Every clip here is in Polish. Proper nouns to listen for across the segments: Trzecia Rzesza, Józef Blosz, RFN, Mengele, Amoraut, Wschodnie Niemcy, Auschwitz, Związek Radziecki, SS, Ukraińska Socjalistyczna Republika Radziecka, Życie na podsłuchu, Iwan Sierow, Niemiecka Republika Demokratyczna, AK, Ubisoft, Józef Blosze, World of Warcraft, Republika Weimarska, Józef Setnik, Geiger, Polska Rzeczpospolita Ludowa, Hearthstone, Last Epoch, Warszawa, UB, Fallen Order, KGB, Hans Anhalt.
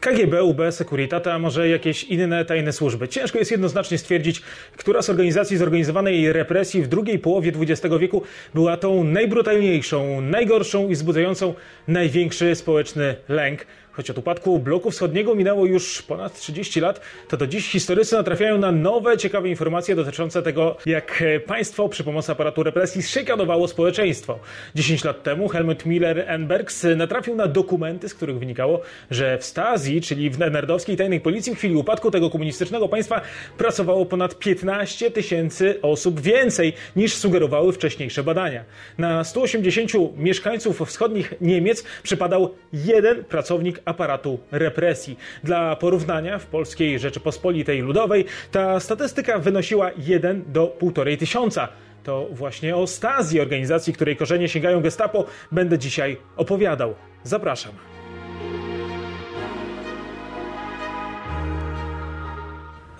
KGB, UB, Securitate, a może jakieś inne tajne służby. Ciężko jest jednoznacznie stwierdzić, która z organizacji zorganizowanej represji w drugiej połowie XX wieku była tą najbrutalniejszą, najgorszą i wzbudzającą największy społeczny lęk. Choć od upadku bloku wschodniego minęło już ponad 30 lat, to do dziś historycy natrafiają na nowe, ciekawe informacje dotyczące tego, jak państwo przy pomocy aparatu represji szykanowało społeczeństwo. 10 lat temu Helmut Muller-Enbergs natrafił na dokumenty, z których wynikało, że w Stasi, czyli w NRD-owskiej tajnej policji, w chwili upadku tego komunistycznego państwa pracowało ponad 15 tysięcy osób więcej, niż sugerowały wcześniejsze badania. Na 180 mieszkańców wschodnich Niemiec przypadał jeden pracownik aparatu represji. Dla porównania w Polskiej Rzeczypospolitej Ludowej ta statystyka wynosiła 1 do 1,5 tysiąca. To właśnie o Stasi, organizacji, której korzenie sięgają Gestapo, będę dzisiaj opowiadał. Zapraszam.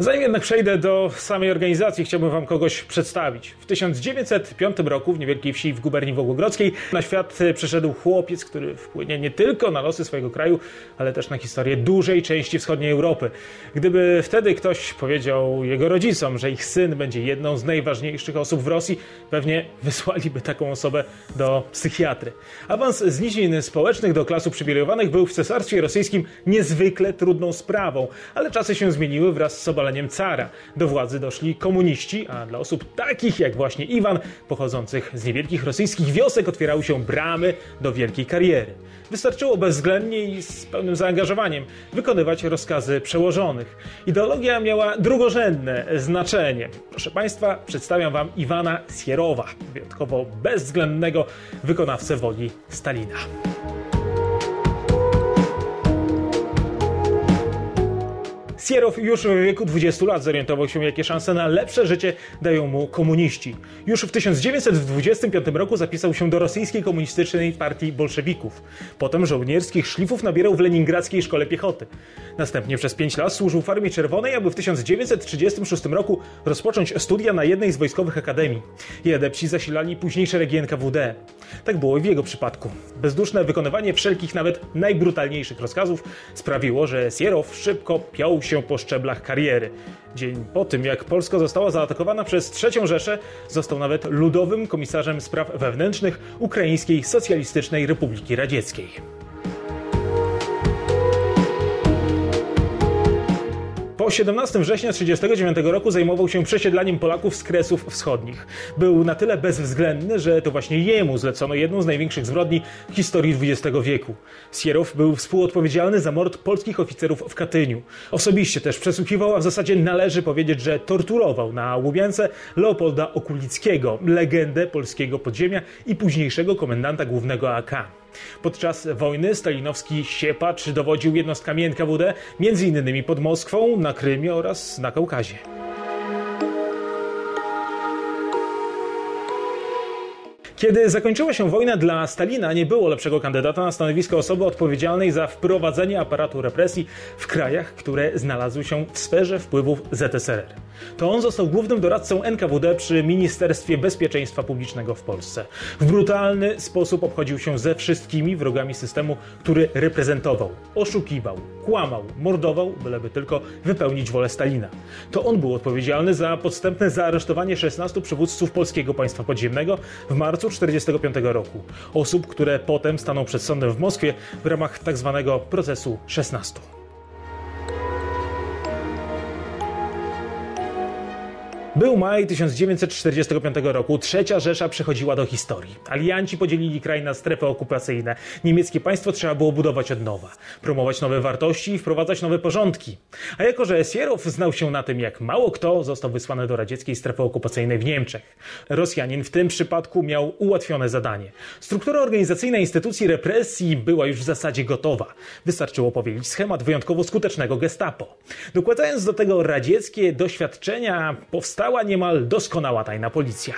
Zanim jednak przejdę do samej organizacji, chciałbym wam kogoś przedstawić. W 1905 roku w niewielkiej wsi w guberni Wołogrodzkiej na świat przyszedł chłopiec, który wpłynie nie tylko na losy swojego kraju, ale też na historię dużej części wschodniej Europy. Gdyby wtedy ktoś powiedział jego rodzicom, że ich syn będzie jedną z najważniejszych osób w Rosji, pewnie wysłaliby taką osobę do psychiatry. Awans z nizin społecznych do klasu przywilejowanych był w Cesarstwie Rosyjskim niezwykle trudną sprawą, ale czasy się zmieniły wraz z obaleniem cara. Do władzy doszli komuniści, a dla osób takich jak właśnie Iwan, pochodzących z niewielkich rosyjskich wiosek, otwierały się bramy do wielkiej kariery. Wystarczyło bezwzględnie i z pełnym zaangażowaniem wykonywać rozkazy przełożonych. Ideologia miała drugorzędne znaczenie. Proszę państwa, przedstawiam wam Iwana Sierowa, wyjątkowo bezwzględnego wykonawcę woli Stalina. Sierow już w wieku 20 lat zorientował się, jakie szanse na lepsze życie dają mu komuniści. Już w 1925 roku zapisał się do rosyjskiej komunistycznej partii bolszewików. Potem żołnierskich szlifów nabierał w leningradzkiej szkole piechoty. Następnie przez 5 lat służył w Armii Czerwonej, aby w 1936 roku rozpocząć studia na jednej z wojskowych akademii. Jej adepci zasilali późniejsze szeregi NKWD. Tak było i w jego przypadku. Bezduszne wykonywanie wszelkich, nawet najbrutalniejszych rozkazów sprawiło, że Sierow szybko piął się po szczeblach kariery. Dzień po tym, jak Polska została zaatakowana przez Trzecią Rzeszę, został nawet ludowym komisarzem spraw wewnętrznych Ukraińskiej Socjalistycznej Republiki Radzieckiej. Po 17 września 1939 roku zajmował się przesiedlaniem Polaków z Kresów Wschodnich. Był na tyle bezwzględny, że to właśnie jemu zlecono jedną z największych zbrodni w historii XX wieku. Sierow był współodpowiedzialny za mord polskich oficerów w Katyniu. Osobiście też przesłuchiwał, a w zasadzie należy powiedzieć, że torturował na Łubiance Leopolda Okulickiego, legendę polskiego podziemia i późniejszego komendanta głównego AK. Podczas wojny stalinowski siepacz dowodził jednostkami NKWD, m.in. pod Moskwą, na Krymie oraz na Kaukazie. Kiedy zakończyła się wojna, dla Stalina nie było lepszego kandydata na stanowisko osoby odpowiedzialnej za wprowadzenie aparatu represji w krajach, które znalazły się w sferze wpływów ZSRR. To on został głównym doradcą NKWD przy Ministerstwie Bezpieczeństwa Publicznego w Polsce. W brutalny sposób obchodził się ze wszystkimi wrogami systemu, który reprezentował. Oszukiwał, kłamał, mordował, byleby tylko wypełnić wolę Stalina. To on był odpowiedzialny za podstępne zaaresztowanie 16 przywódców Polskiego Państwa Podziemnego w marcu 1945 roku. Osób, które potem staną przed sądem w Moskwie w ramach tzw. procesu 16. Był maj 1945 roku. Trzecia Rzesza przechodziła do historii. Alianci podzielili kraj na strefy okupacyjne. Niemieckie państwo trzeba było budować od nowa, promować nowe wartości i wprowadzać nowe porządki. A jako że Sierow znał się na tym jak mało kto, został wysłany do radzieckiej strefy okupacyjnej w Niemczech. Rosjanin w tym przypadku miał ułatwione zadanie. Struktura organizacyjna instytucji represji była już w zasadzie gotowa. Wystarczyło powielić schemat wyjątkowo skutecznego Gestapo. Dokładając do tego radzieckie doświadczenia, powstała niemal doskonała tajna policja.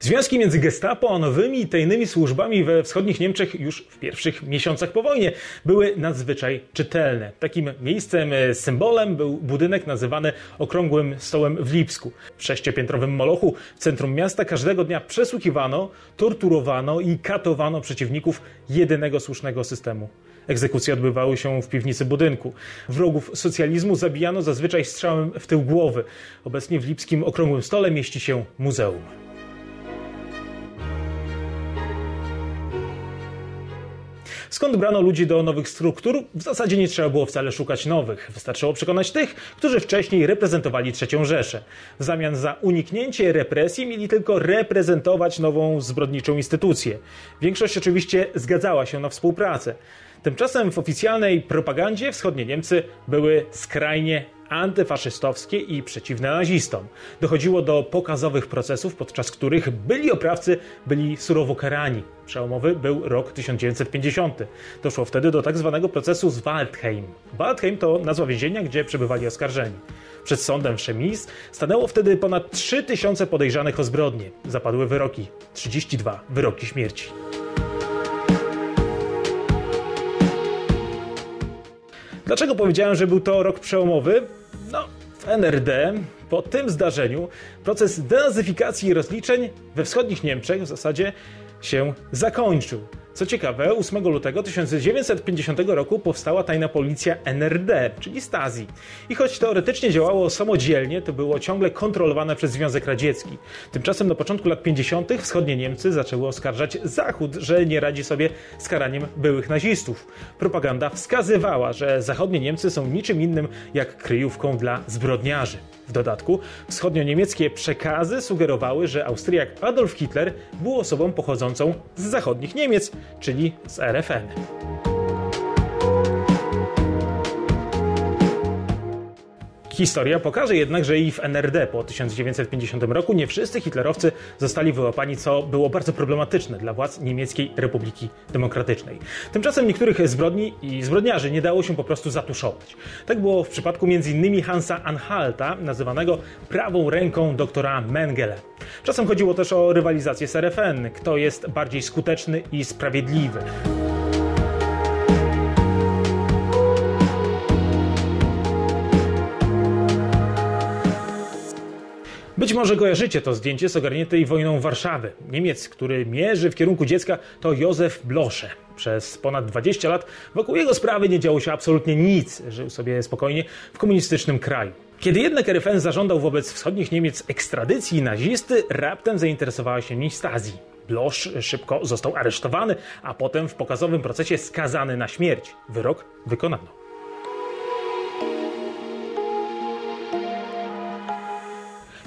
W Związki między Gestapo a nowymi tajnymi służbami we wschodnich Niemczech już w pierwszych miesiącach po wojnie były nadzwyczaj czytelne. Takim miejscem, symbolem był budynek nazywany Okrągłym Stołem w Lipsku. W sześciopiętrowym molochu w centrum miasta każdego dnia przesłuchiwano, torturowano i katowano przeciwników jedynego słusznego systemu. Egzekucje odbywały się w piwnicy budynku. Wrogów socjalizmu zabijano zazwyczaj strzałem w tył głowy. Obecnie w lipskim Okrągłym Stole mieści się muzeum. Skąd brano ludzi do nowych struktur? W zasadzie nie trzeba było wcale szukać nowych. Wystarczyło przekonać tych, którzy wcześniej reprezentowali III Rzeszę. W zamian za uniknięcie represji mieli tylko reprezentować nową zbrodniczą instytucję. Większość oczywiście zgadzała się na współpracę. Tymczasem w oficjalnej propagandzie wschodnie Niemcy były skrajnie antyfaszystowskie i przeciwne nazistom. Dochodziło do pokazowych procesów, podczas których byli oprawcy byli surowo karani. Przełomowy był rok 1950. Doszło wtedy do tak zwanego procesu z Waldheim. Waldheim to nazwa więzienia, gdzie przebywali oskarżeni. Przed sądem w Chemnitz stanęło wtedy ponad 3000 podejrzanych o zbrodnie. Zapadły wyroki. 32 wyroki śmierci. Dlaczego powiedziałem, że był to rok przełomowy? No, w NRD po tym zdarzeniu proces denazyfikacji i rozliczeń we wschodnich Niemczech w zasadzie się zakończył. Co ciekawe, 8 lutego 1950 roku powstała tajna policja NRD, czyli Stasi. I choć teoretycznie działało samodzielnie, to było ciągle kontrolowane przez Związek Radziecki. Tymczasem na początku lat 50. wschodnie Niemcy zaczęły oskarżać Zachód, że nie radzi sobie z karaniem byłych nazistów. Propaganda wskazywała, że zachodnie Niemcy są niczym innym jak kryjówką dla zbrodniarzy. W dodatku wschodnioniemieckie przekazy sugerowały, że Austriak Adolf Hitler był osobą pochodzącą z zachodnich Niemiec, czyli z RFN. Historia pokaże jednak, że i w NRD po 1950 roku nie wszyscy hitlerowcy zostali wyłapani, co było bardzo problematyczne dla władz Niemieckiej Republiki Demokratycznej. Tymczasem niektórych zbrodni i zbrodniarzy nie dało się po prostu zatuszować. Tak było w przypadku m.in. Hansa Anhalta, nazywanego prawą ręką doktora Mengele. Czasem chodziło też o rywalizację z RFN, kto jest bardziej skuteczny i sprawiedliwy. Być może kojarzycie to zdjęcie z ogarniętej wojną Warszawy. Niemiec, który mierzy w kierunku dziecka, to Józef Blosze. Przez ponad 20 lat wokół jego sprawy nie działo się absolutnie nic. Żył sobie spokojnie w komunistycznym kraju. Kiedy jednak RFN zażądał wobec wschodnich Niemiec ekstradycji nazisty, raptem zainteresowała się nim Stasi. Blosz szybko został aresztowany, a potem w pokazowym procesie skazany na śmierć. Wyrok wykonano.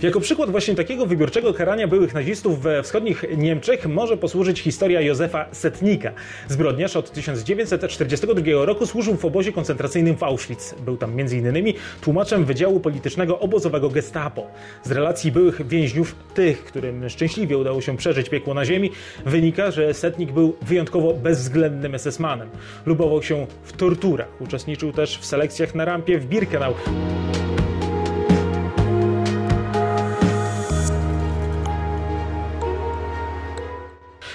Jako przykład właśnie takiego wybiórczego karania byłych nazistów we wschodnich Niemczech może posłużyć historia Józefa Setnika. Zbrodniarz od 1942 roku służył w obozie koncentracyjnym w Auschwitz. Był tam m.in. tłumaczem Wydziału Politycznego Obozowego Gestapo. Z relacji byłych więźniów, tych, którym szczęśliwie udało się przeżyć piekło na ziemi, wynika, że Setnik był wyjątkowo bezwzględnym SS-manem. Lubował się w torturach. Uczestniczył też w selekcjach na rampie w Birkenau.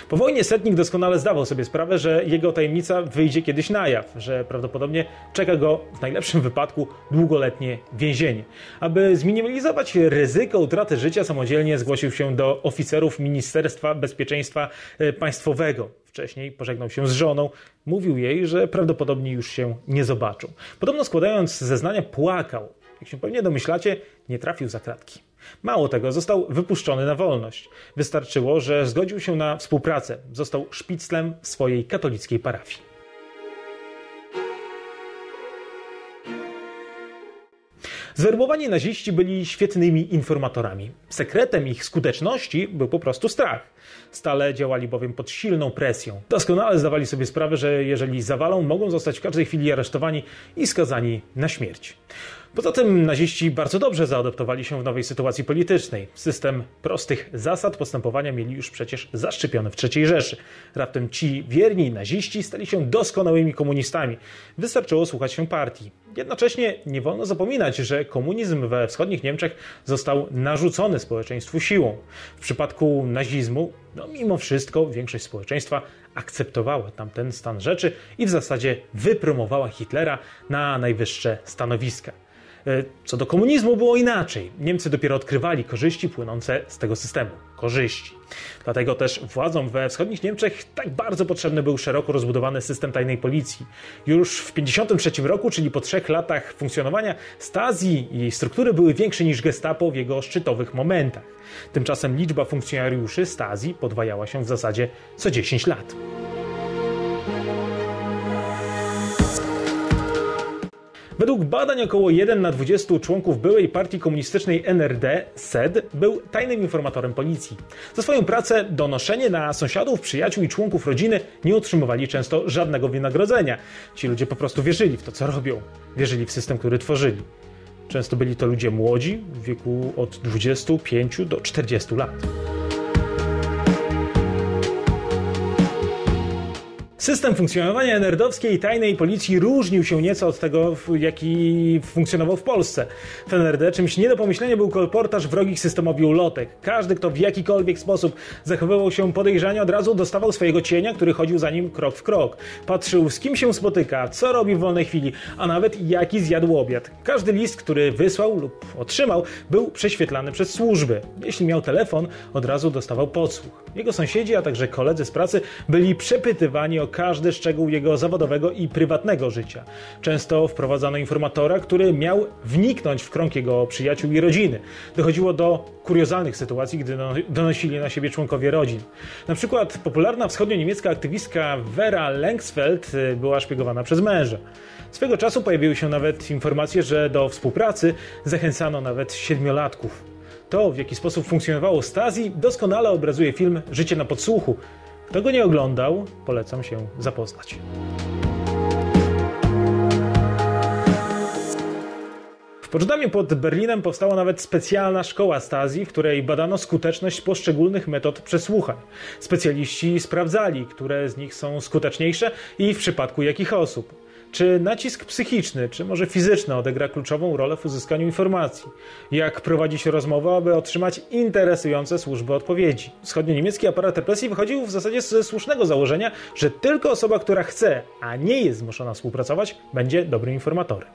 Po wojnie Setnik doskonale zdawał sobie sprawę, że jego tajemnica wyjdzie kiedyś na jaw, że prawdopodobnie czeka go w najlepszym wypadku długoletnie więzienie. Aby zminimalizować ryzyko utraty życia, samodzielnie zgłosił się do oficerów Ministerstwa Bezpieczeństwa Państwowego. Wcześniej pożegnał się z żoną. Mówił jej, że prawdopodobnie już się nie zobaczą. Podobno składając zeznania płakał. Jak się pewnie domyślacie, nie trafił za kratki. Mało tego, został wypuszczony na wolność. Wystarczyło, że zgodził się na współpracę. Został szpiclem w swojej katolickiej parafii. Zwerbowani naziści byli świetnymi informatorami. Sekretem ich skuteczności był po prostu strach. Stale działali bowiem pod silną presją. Doskonale zdawali sobie sprawę, że jeżeli zawalą, mogą zostać w każdej chwili aresztowani i skazani na śmierć. Poza tym naziści bardzo dobrze zaadoptowali się w nowej sytuacji politycznej. System prostych zasad postępowania mieli już przecież zaszczepiony w III Rzeszy. Raptem ci wierni naziści stali się doskonałymi komunistami. Wystarczyło słuchać się partii. Jednocześnie nie wolno zapominać, że komunizm we wschodnich Niemczech został narzucony społeczeństwu siłą. W przypadku nazizmu, mimo wszystko większość społeczeństwa akceptowała tamten stan rzeczy i w zasadzie wypromowała Hitlera na najwyższe stanowiska. Co do komunizmu było inaczej. Niemcy dopiero odkrywali korzyści płynące z tego systemu. Korzyści. Dlatego też władzom we wschodnich Niemczech tak bardzo potrzebny był szeroko rozbudowany system tajnej policji. Już w 1953 roku, czyli po 3 latach funkcjonowania, Stasi i jej struktury były większe niż Gestapo w jego szczytowych momentach. Tymczasem liczba funkcjonariuszy Stasi podwajała się w zasadzie co 10 lat. Według badań około 1 na 20 członków byłej partii komunistycznej NRD, SED, był tajnym informatorem policji. Za swoją pracę, donoszenie na sąsiadów, przyjaciół i członków rodziny nie otrzymywali często żadnego wynagrodzenia. Ci ludzie po prostu wierzyli w to, co robią. Wierzyli w system, który tworzyli. Często byli to ludzie młodzi, w wieku od 25 do 40 lat. System funkcjonowania NRD-owskiej tajnej policji różnił się nieco od tego, jaki funkcjonował w Polsce. W NRD czymś nie do pomyślenia był kolportaż wrogich systemowi ulotek. Każdy, kto w jakikolwiek sposób zachowywał się podejrzanie, od razu dostawał swojego cienia, który chodził za nim krok w krok. Patrzył, z kim się spotyka, co robi w wolnej chwili, a nawet jaki zjadł obiad. Każdy list, który wysłał lub otrzymał, był prześwietlany przez służby. Jeśli miał telefon, od razu dostawał podsłuch. Jego sąsiedzi, a także koledzy z pracy byli przepytywani o każdy szczegół jego zawodowego i prywatnego życia. Często wprowadzano informatora, który miał wniknąć w krąg jego przyjaciół i rodziny. Dochodziło do kuriozalnych sytuacji, gdy donosili na siebie członkowie rodzin. Na przykład popularna wschodnio-niemiecka aktywistka Vera Lengsfeld była szpiegowana przez męża. Swego czasu pojawiły się nawet informacje, że do współpracy zachęcano nawet 7-latków. To, w jaki sposób funkcjonowało Stasi, doskonale obrazuje film Życie na podsłuchu. Kto go nie oglądał, polecam się zapoznać. W Poczdamie pod Berlinem powstała nawet specjalna szkoła Stasi, w której badano skuteczność poszczególnych metod przesłuchań. Specjaliści sprawdzali, które z nich są skuteczniejsze i w przypadku jakich osób. Czy nacisk psychiczny, czy może fizyczny odegra kluczową rolę w uzyskaniu informacji? Jak prowadzi się rozmowę, aby otrzymać interesujące służby odpowiedzi? Wschodnio-niemiecki aparat represji wychodził w zasadzie ze słusznego założenia, że tylko osoba, która chce, a nie jest zmuszona współpracować, będzie dobrym informatorem.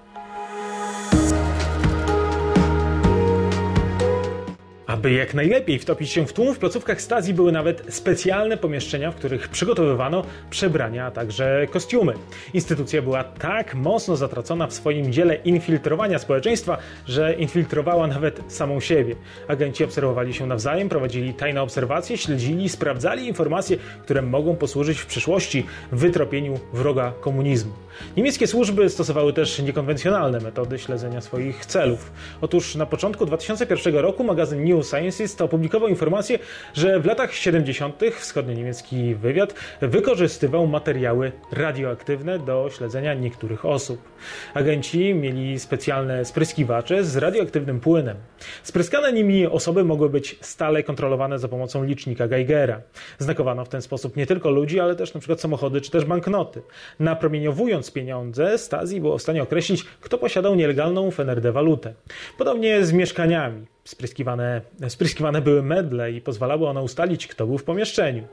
Aby jak najlepiej wtopić się w tłum, w placówkach Stasi były nawet specjalne pomieszczenia, w których przygotowywano przebrania, a także kostiumy. Instytucja była tak mocno zatracona w swoim dziele infiltrowania społeczeństwa, że infiltrowała nawet samą siebie. Agenci obserwowali się nawzajem, prowadzili tajne obserwacje, śledzili, sprawdzali informacje, które mogą posłużyć w przyszłości w wytropieniu wroga komunizmu. Niemieckie służby stosowały też niekonwencjonalne metody śledzenia swoich celów. Otóż na początku 2001 roku magazyn New Scientist opublikował informację, że w latach 70. wschodnio-niemiecki wywiad wykorzystywał materiały radioaktywne do śledzenia niektórych osób. Agenci mieli specjalne spryskiwacze z radioaktywnym płynem. Spryskane nimi osoby mogły być stale kontrolowane za pomocą licznika Geigera. Znakowano w ten sposób nie tylko ludzi, ale też np. samochody czy też banknoty. Napromieniowując pieniądze, Stasi było w stanie określić, kto posiadał nielegalną w NRD walutę. Podobnie z mieszkaniami. Spryskiwane były medle i pozwalały one ustalić, kto był w pomieszczeniu.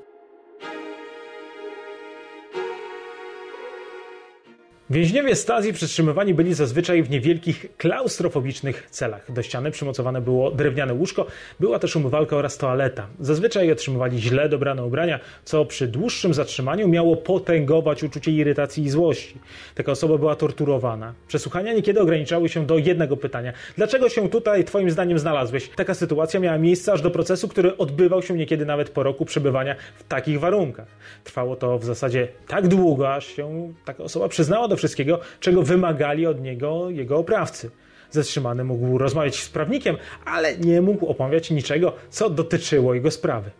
Więźniowie Stasi przetrzymywani byli zazwyczaj w niewielkich, klaustrofobicznych celach. Do ściany przymocowane było drewniane łóżko, była też umywalka oraz toaleta. Zazwyczaj otrzymywali źle dobrane ubrania, co przy dłuższym zatrzymaniu miało potęgować uczucie irytacji i złości. Taka osoba była torturowana. Przesłuchania niekiedy ograniczały się do jednego pytania. Dlaczego się tutaj twoim zdaniem znalazłeś? Taka sytuacja miała miejsce aż do procesu, który odbywał się niekiedy nawet po roku przebywania w takich warunkach. Trwało to w zasadzie tak długo, aż się taka osoba przyznała do wszystkiego, czego wymagali od niego jego oprawcy. Zatrzymany mógł rozmawiać z prawnikiem, ale nie mógł opowiadać niczego, co dotyczyło jego sprawy.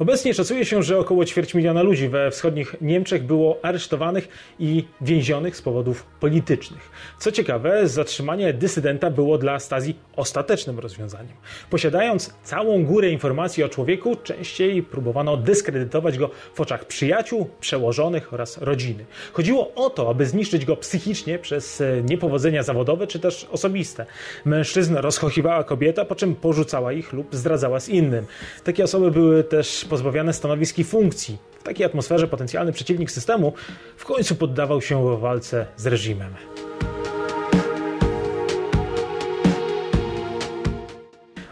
Obecnie szacuje się, że około 250 000 ludzi we wschodnich Niemczech było aresztowanych i więzionych z powodów politycznych. Co ciekawe, zatrzymanie dysydenta było dla Stasi ostatecznym rozwiązaniem. Posiadając całą górę informacji o człowieku, częściej próbowano dyskredytować go w oczach przyjaciół, przełożonych oraz rodziny. Chodziło o to, aby zniszczyć go psychicznie przez niepowodzenia zawodowe czy też osobiste. Mężczyzn rozchochiwała kobieta, po czym porzucała ich lub zdradzała z innym. Takie osoby były też pozbawiane stanowisk i funkcji. W takiej atmosferze potencjalny przeciwnik systemu w końcu poddawał się walce z reżimem.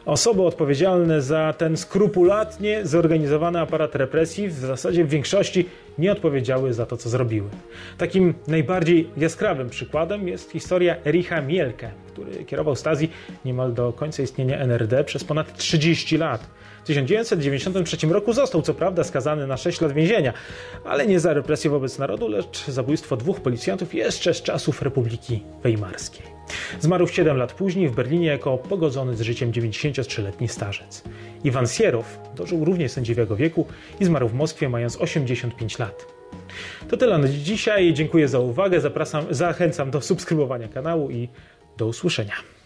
Osoby odpowiedzialne za ten skrupulatnie zorganizowany aparat represji w zasadzie w większości nie odpowiedziały za to, co zrobiły. Takim najbardziej jaskrawym przykładem jest historia Ericha Mielke, który kierował Stasi niemal do końca istnienia NRD przez ponad 30 lat. W 1993 roku został co prawda skazany na 6 lat więzienia, ale nie za represję wobec narodu, lecz zabójstwo 2 policjantów jeszcze z czasów Republiki Weimarskiej. Zmarł 7 lat później w Berlinie jako pogodzony z życiem 93-letni starzec. Iwan Sierow dożył również sędziwego wieku i zmarł w Moskwie, mając 85 lat. To tyle na dzisiaj. Dziękuję za uwagę. Zachęcam do subskrybowania kanału i do usłyszenia.